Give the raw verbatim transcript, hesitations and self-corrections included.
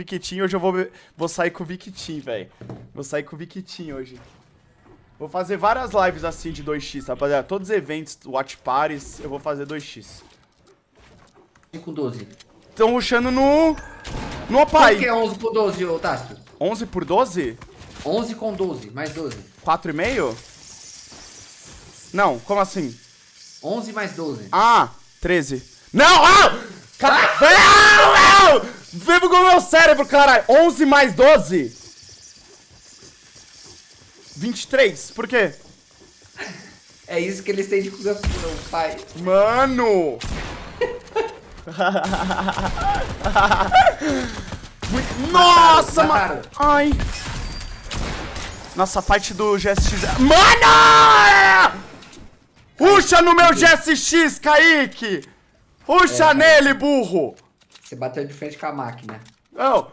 Vicitinho, hoje eu vou, vou sair com o Vicitinho, velho. Vou sair com o Vicitinho hoje. Vou fazer várias lives assim de dois x, rapaziada. Todos os eventos, watch parties, eu vou fazer dois x. cinco com doze. Estão rushando no... No Opai. Por que é onze por doze, Otácio? onze por doze? onze com doze, mais doze. quatro e meio? Não, como assim? onze mais doze. Ah, treze. Não, ah! Caralho! Ah! Não, não! Vivo com o meu cérebro, caralho! onze mais doze! vinte e três, por quê? É isso que eles têm de cuzão, pai. Mano! Nossa, mano! Ai! Nossa, a parte do G S X. Mano! Puxa no meu G S X, Kaique! Puxa é, nele, burro! Você bateu de frente com a máquina. Não,